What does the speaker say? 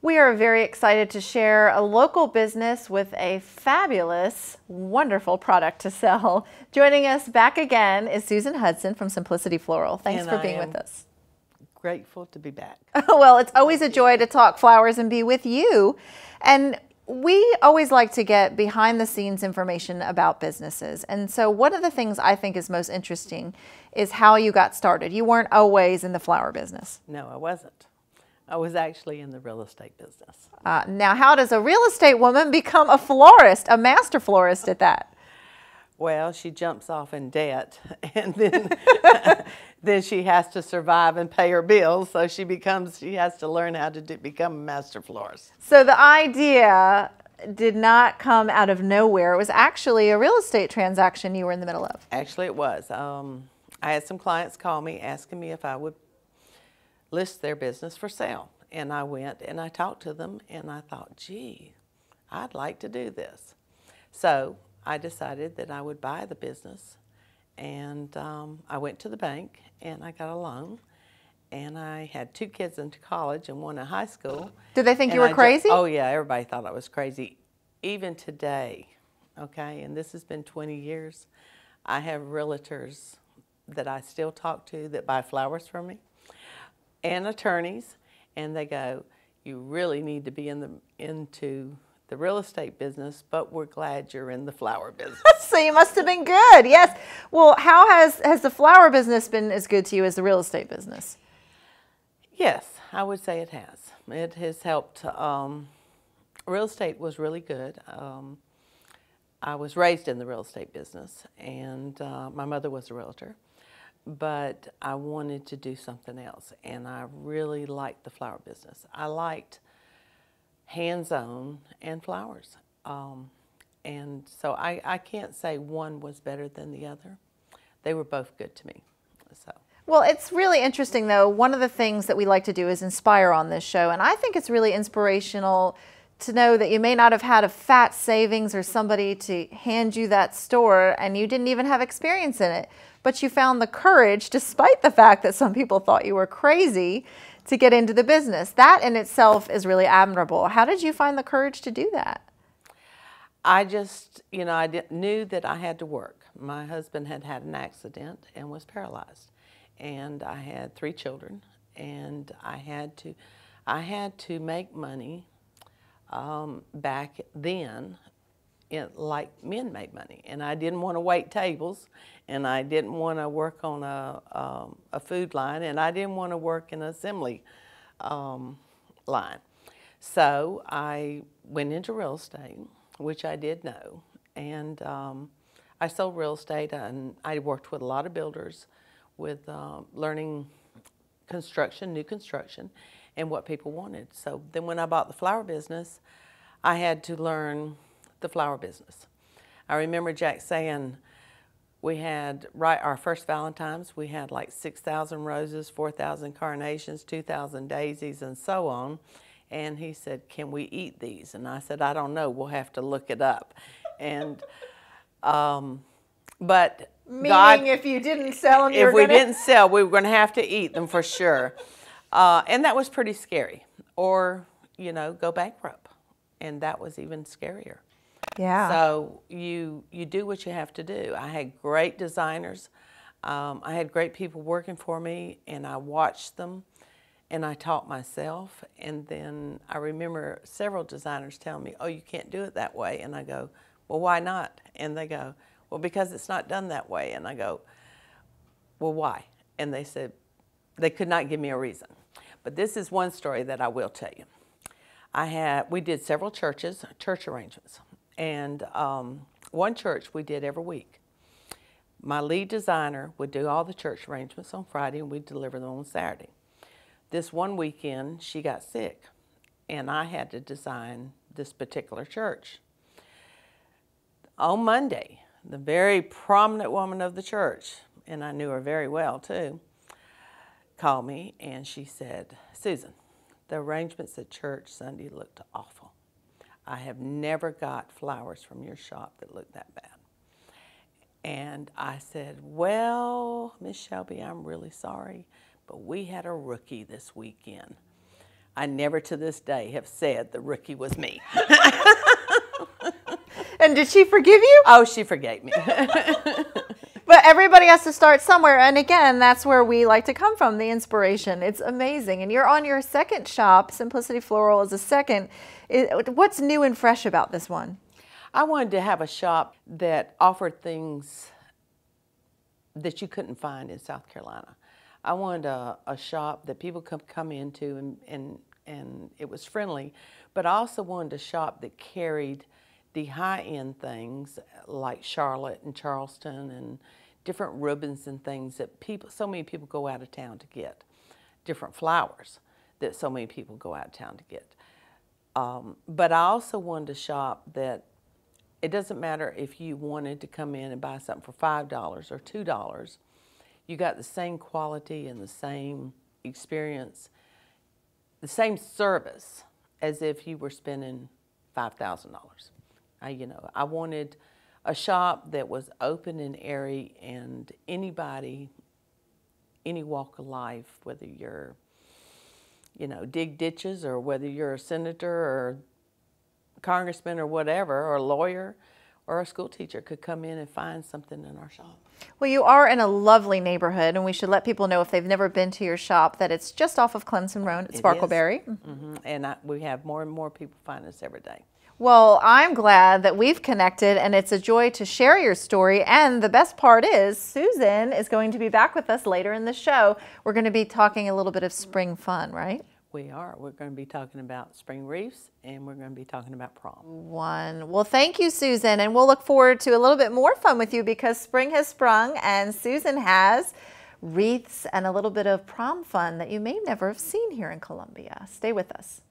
We are very excited to share a local business with a fabulous, wonderful product to sell. Joining us back again is Susan Hudson from Simplicity Floral. Thanks for being with us. Grateful to be back. Well, it's always a joy to talk flowers and be with you. And we always like to get behind the scenes information about businesses. And so one of the things I think is most interesting is how you got started. You weren't always in the flower business. No, I wasn't. I was actually in the real estate business. Now, how does a real estate woman become a florist, a master florist at that? Well, she jumps off in debt, and then then she has to survive and pay her bills, so she has to learn how to become a master florist. So the idea did not come out of nowhere. It was actually a real estate transaction you were in the middle of. Actually, it was. I had some clients call me asking me if I would list their business for sale. And I went and I talked to them and I thought, gee, I'd like to do this. So I decided that I would buy the business, and I went to the bank and I got a loan, and I had two kids into college and one in high school. Did they think you were crazy? Oh yeah, everybody thought I was crazy. Even today, okay, and this has been 20 years, I have realtors that I still talk to that buy flowers for me, and attorneys, and they go, you really need to be into the real estate business, but we're glad you're in the flower business. So you must have been good, yes. Well, how has the flower business been as good to you as the real estate business? Yes, I would say it has. It has helped. Real estate was really good. I was raised in the real estate business, and my mother was a realtor. But I wanted to do something else, and I really liked the flower business. I liked hands-on and flowers. And so I can't say one was better than the other. They were both good to me. So. Well, it's really interesting, though. One of the things that we like to do is inspire on this show, and I think it's really inspirational to know that you may not have had a fat savings or somebody to hand you that store, and you didn't even have experience in it, but you found the courage, despite the fact that some people thought you were crazy, to get into the business. That in itself is really admirable. How did you find the courage to do that? I just, you know, I knew that I had to work. My husband had had an accident and was paralyzed, and I had three children, and I had to make money. Back then, like men made money, and I didn't want to wait tables, and I didn't want to work on a food line, and I didn't want to work in an assembly line. So I went into real estate, which I did know, and I sold real estate, and I worked with a lot of builders with learning construction, new construction, and what people wanted. So then when I bought the flower business, I had to learn the flower business. I remember Jack saying, we had, right, our first Valentine's, we had like 6,000 roses, 4,000 carnations, 2,000 daisies, and so on. And he said, can we eat these? And I said, I don't know, we'll have to look it up. And, but meaning God, if you didn't sell them, if we didn't sell, we were gonna have to eat them for sure. And that was pretty scary, or, you know, go bankrupt, and that was even scarier. Yeah. So you do what you have to do. I had great designers, I had great people working for me, and I watched them, and I taught myself. And then I remember several designers telling me, oh, you can't do it that way, and I go, well, why not? And they go, well, because it's not done that way, and I go, well, why? And they said, they could not give me a reason. But this is one story that I will tell you. We did several churches, church arrangements, and one church we did every week. My lead designer would do all the church arrangements on Friday, and we'd deliver them on Saturday. This one weekend, she got sick, and I had to design this particular church. On Monday, the very prominent woman of the church, and I knew her very well too, called me, and she said, Susan, the arrangements at church Sunday looked awful. I have never got flowers from your shop that looked that bad. And I said, well, Miss Shelby, I'm really sorry, but we had a rookie this weekend. I never to this day have said the rookie was me. And did she forgive you? Oh, she forgave me. But everybody has to start somewhere. And again, that's where we like to come from, the inspiration. It's amazing. And you're on your second shop. Simplicity Floral is a second. What's new and fresh about this one? I wanted to have a shop that offered things that you couldn't find in South Carolina. I wanted a shop that people could come into and it was friendly. But I also wanted a shop that carried the high-end things like Charlotte and Charleston and different ribbons and things that people, so many people go out of town to get, different flowers that so many people go out of town to get. But I also wanted a shop that it doesn't matter if you wanted to come in and buy something for $5 or $2, you got the same quality and the same experience, the same service as if you were spending $5,000. I wanted a shop that was open and airy, and anybody, any walk of life, whether you're, dig ditches or whether you're a senator or congressman or whatever, or a lawyer or a school teacher, could come in and find something in our shop. Well, you are in a lovely neighborhood, and we should let people know if they've never been to your shop that it's just off of Clemson Road at Sparkleberry. Mm-hmm. And we have more and more people find us every day. Well, I'm glad that we've connected, and it's a joy to share your story. And the best part is Susan is going to be back with us later in the show. We're going to be talking a little bit of spring fun, right? We are. We're going to be talking about spring wreaths, and we're going to be talking about prom. Well, thank you, Susan, and we'll look forward to a little bit more fun with you because spring has sprung, and Susan has wreaths and a little bit of prom fun that you may never have seen here in Columbia. Stay with us.